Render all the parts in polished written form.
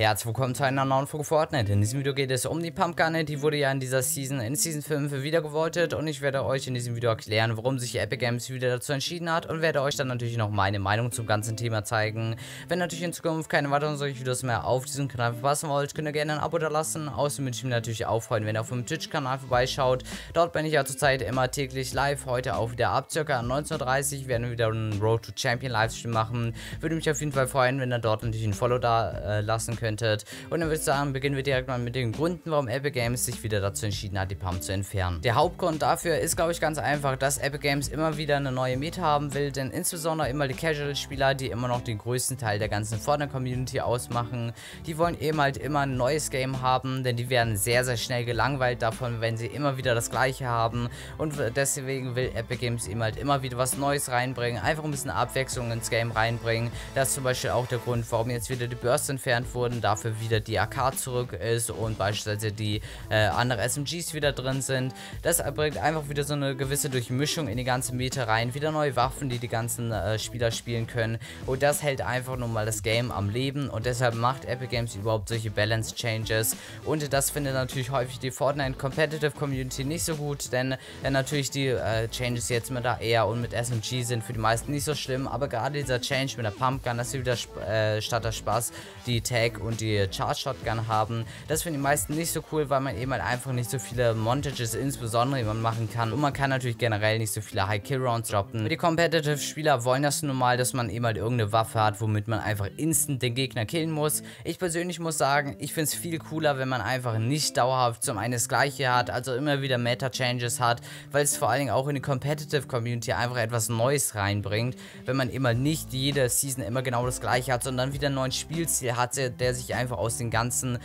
Herzlich willkommen zu einer neuen Folge Fortnite. In diesem Video geht es um die Pumpgun, die wurde ja in dieser Season, in Season 5 wieder gewotet, und ich werde euch in diesem Video erklären, warum sich Epic Games wieder dazu entschieden hat, und werde euch dann natürlich noch meine Meinung zum ganzen Thema zeigen. Wenn natürlich in Zukunft keine weiteren solche Videos mehr auf diesem Kanal verpassen wollt, könnt ihr gerne ein Abo da lassen. Außerdem würde ich mich natürlich auch freuen, wenn ihr auf meinem Twitch-Kanal vorbeischaut. Dort bin ich ja zurzeit immer täglich live, heute auch wieder ab ca. 19:30 Uhr werden wir wieder einen Road to Champion Livestream machen. Würde mich auf jeden Fall freuen, wenn ihr dort natürlich ein Follow da lassen könnt. Und dann würde ich sagen, beginnen wir direkt mal mit den Gründen, warum Epic Games sich wieder dazu entschieden hat, die Pump zu entfernen. Der Hauptgrund dafür ist, glaube ich, ganz einfach, dass Epic Games immer wieder eine neue Meta haben will, denn insbesondere immer die Casual-Spieler, die immer noch den größten Teil der ganzen Fortnite-Community ausmachen, die wollen eben halt immer ein neues Game haben, denn die werden sehr, sehr schnell gelangweilt davon, wenn sie immer wieder das Gleiche haben, und deswegen will Epic Games eben halt immer wieder was Neues reinbringen, einfach ein bisschen Abwechslung ins Game reinbringen. Das ist zum Beispiel auch der Grund, warum jetzt wieder die Bursts entfernt wurden, dafür wieder die AK zurück ist und beispielsweise die andere SMGs wieder drin sind. Das bringt einfach wieder so eine gewisse Durchmischung in die ganze Meta rein, wieder neue Waffen, die die ganzen Spieler spielen können, und das hält einfach nur mal das Game am Leben, und deshalb macht Epic Games überhaupt solche Balance Changes, und das findet natürlich häufig die Fortnite Competitive Community nicht so gut, denn natürlich die Changes jetzt mit AR und mit SMG sind für die meisten nicht so schlimm, aber gerade dieser Change mit der Pumpgun, dass sie wieder statt der Spaß die Tag und die Charge Shotgun haben. Das finden die meisten nicht so cool, weil man eben halt einfach nicht so viele Montages insbesondere man machen kann, und man kann natürlich generell nicht so viele High Kill Rounds droppen. Die Competitive Spieler wollen das nun mal, dass man eben halt irgendeine Waffe hat, womit man einfach instant den Gegner killen muss. Ich persönlich muss sagen, ich finde es viel cooler, wenn man einfach nicht dauerhaft zum einen das Gleiche hat, also immer wieder Meta Changes hat, weil es vor allen Dingen auch in die Competitive Community einfach etwas Neues reinbringt, wenn man immer nicht jede Season immer genau das Gleiche hat, sondern wieder einen neuen Spielstil hat, der sich einfach aus den ganzen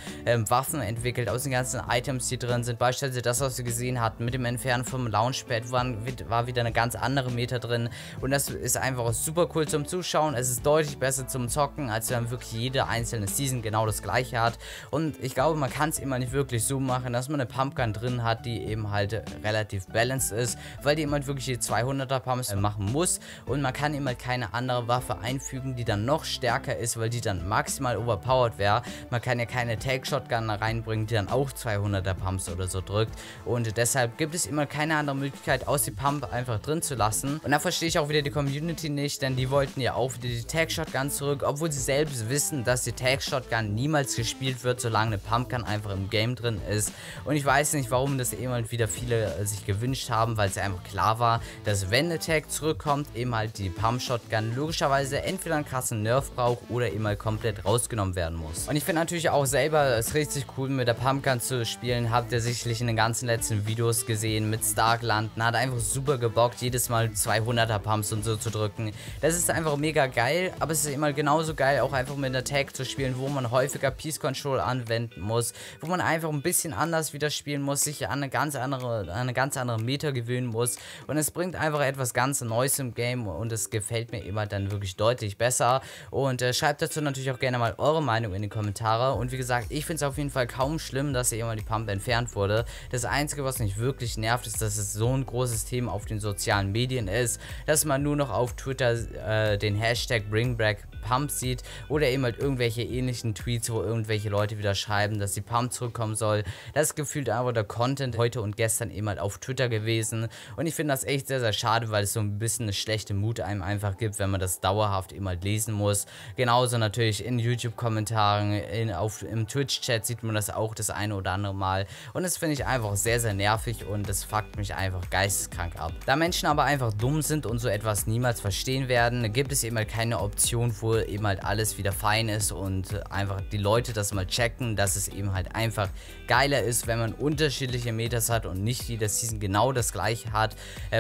Waffen entwickelt, aus den ganzen Items, die drin sind. Beispielsweise das, was wir gesehen hatten mit dem Entfernen vom Launchpad, war wieder eine ganz andere Meta drin, und das ist einfach super cool zum Zuschauen. Es ist deutlich besser zum Zocken, als wenn man wirklich jede einzelne Season genau das Gleiche hat, und ich glaube, man kann es immer nicht wirklich so machen, dass man eine Pumpgun drin hat, die eben halt relativ balanced ist, weil die eben halt wirklich die 200er Pumps machen muss, und man kann eben halt keine andere Waffe einfügen, die dann noch stärker ist, weil die dann maximal overpowered wäre. Man kann ja keine Tag Shotgun reinbringen, die dann auch 200er Pumps oder so drückt, und deshalb gibt es immer keine andere Möglichkeit, aus die Pump einfach drin zu lassen, und da verstehe ich auch wieder die Community nicht, denn die wollten ja auch wieder die Tag Shotgun zurück, obwohl sie selbst wissen, dass die Tag Shotgun niemals gespielt wird, solange eine Pumpgun einfach im Game drin ist, und ich weiß nicht, warum das eben halt wieder viele sich gewünscht haben, weil es ja einfach klar war, dass wenn eine Tag zurückkommt, eben halt die Pump Shotgun logischerweise entweder einen krassen Nerf braucht oder eben halt komplett rausgenommen werden muss. Und ich finde natürlich auch selber es richtig cool, mit der Pumpgun zu spielen. Habt ihr sicherlich in den ganzen letzten Videos gesehen mit Starklanden. Hat einfach super gebockt, jedes Mal 200er Pumps und so zu drücken. Das ist einfach mega geil, aber es ist immer genauso geil, auch einfach mit der Tag zu spielen, wo man häufiger Peace Control anwenden muss, wo man einfach ein bisschen anders wieder spielen muss, sich an eine ganz andere Meta gewöhnen muss. Und es bringt einfach etwas ganz Neues im Game, und es gefällt mir immer dann wirklich deutlich besser. Und schreibt dazu natürlich auch gerne mal eure Meinung in die Kommentare, und wie gesagt, ich finde es auf jeden Fall kaum schlimm, dass hier immer die Pump entfernt wurde. Das Einzige, was mich wirklich nervt, ist, dass es so ein großes Thema auf den sozialen Medien ist, dass man nur noch auf Twitter den Hashtag #BringBackPump sieht oder eben halt irgendwelche ähnlichen Tweets, wo irgendwelche Leute wieder schreiben, dass die Pump zurückkommen soll. Das ist gefühlt einfach der Content heute und gestern eben halt auf Twitter gewesen, und ich finde das echt sehr, sehr schade, weil es so ein bisschen eine schlechte Mut einem einfach gibt, wenn man das dauerhaft eben halt lesen muss. Genauso natürlich in YouTube-Kommentaren, im Twitch-Chat sieht man das auch das eine oder andere Mal, und das finde ich einfach sehr, sehr nervig, und das fuckt mich einfach geisteskrank ab. Da Menschen aber einfach dumm sind und so etwas niemals verstehen werden, gibt es eben halt keine Option, wo eben halt alles wieder fein ist und einfach die Leute das mal checken, dass es eben halt einfach geiler ist, wenn man unterschiedliche Metas hat und nicht jede Season genau das gleiche hat,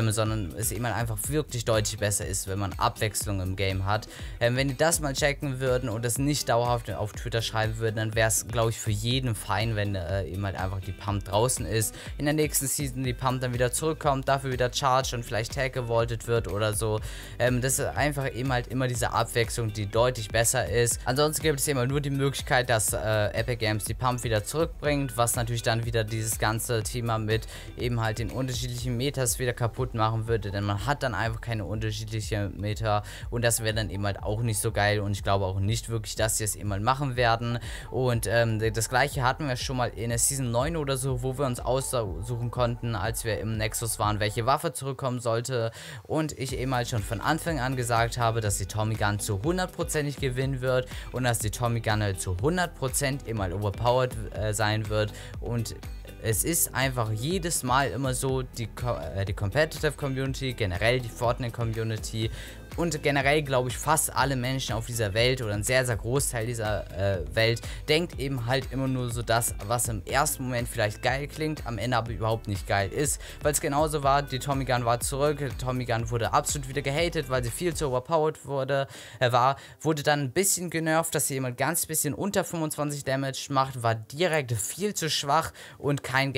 sondern es eben halt einfach wirklich deutlich besser ist, wenn man Abwechslung im Game hat. Wenn die das mal checken würden und das nicht dauerhaft auf Twitter schreiben würden, dann wäre es, glaube ich, für jeden fein, wenn eben halt einfach die Pump draußen ist, in der nächsten Season die Pump dann wieder zurückkommt, dafür wieder Charge und vielleicht Tag gewoltet wird oder so. Das ist einfach eben halt immer diese Abwechslung, die die deutlich besser ist. Ansonsten gibt es immer nur die Möglichkeit, dass Epic Games die Pump wieder zurückbringt, was natürlich dann wieder dieses ganze Thema mit eben halt den unterschiedlichen Metas wieder kaputt machen würde, denn man hat dann einfach keine unterschiedlichen Meter und das wäre dann eben halt auch nicht so geil und ich glaube auch nicht wirklich, dass sie es eben mal machen werden. Und das gleiche hatten wir schon mal in der Season 9 oder so, wo wir uns aussuchen konnten, als wir im Nexus waren, welche Waffe zurückkommen sollte und ich eben halt schon von Anfang an gesagt habe, dass die Tommy Gun zu 100% gewinnen wird und dass die Tommy Gun halt zu 100% immer overpowered sein wird und es ist einfach jedes Mal immer so, die Competitive Community, generell die Fortnite Community und generell glaube ich fast alle Menschen auf dieser Welt oder ein sehr, sehr Großteil dieser Welt denkt eben halt immer nur so das, was im ersten Moment vielleicht geil klingt, am Ende aber überhaupt nicht geil ist, weil es genauso war, die Tommy Gun war zurück, Tommy Gun wurde absolut wieder gehatet, weil sie viel zu overpowered wurde dann ein bisschen genervt, dass sie jemand ganz bisschen unter 25 Damage macht, war direkt viel zu schwach und kein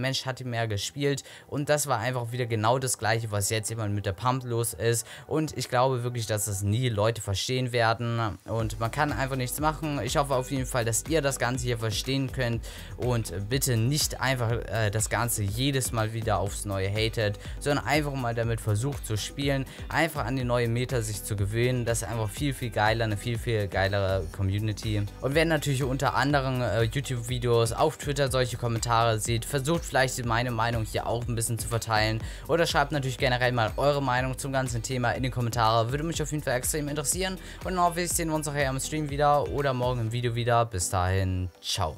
Mensch hatte mehr gespielt und das war einfach wieder genau das gleiche, was jetzt jemand mit der Pump los ist und ich glaube wirklich, dass das nie Leute verstehen werden und man kann einfach nichts machen. Ich hoffe auf jeden Fall, dass ihr das Ganze hier verstehen könnt und bitte nicht einfach das Ganze jedes Mal wieder aufs Neue hatet, sondern einfach mal damit versucht zu spielen, einfach an die neue Meta sich zu gewöhnen. Das ist einfach viel, viel geiler, eine viel, viel geilere Community. Und wenn natürlich unter anderem YouTube-Videos auf Twitter solche Kommentare seht, versucht vielleicht meine Meinung hier auch ein bisschen zu verteilen oder schreibt natürlich generell mal eure Meinung zum ganzen Thema in den Kommentare, würde mich auf jeden Fall extrem interessieren und dann hoffe ich, sehen wir uns nachher im Stream wieder oder morgen im Video wieder. Bis dahin, ciao.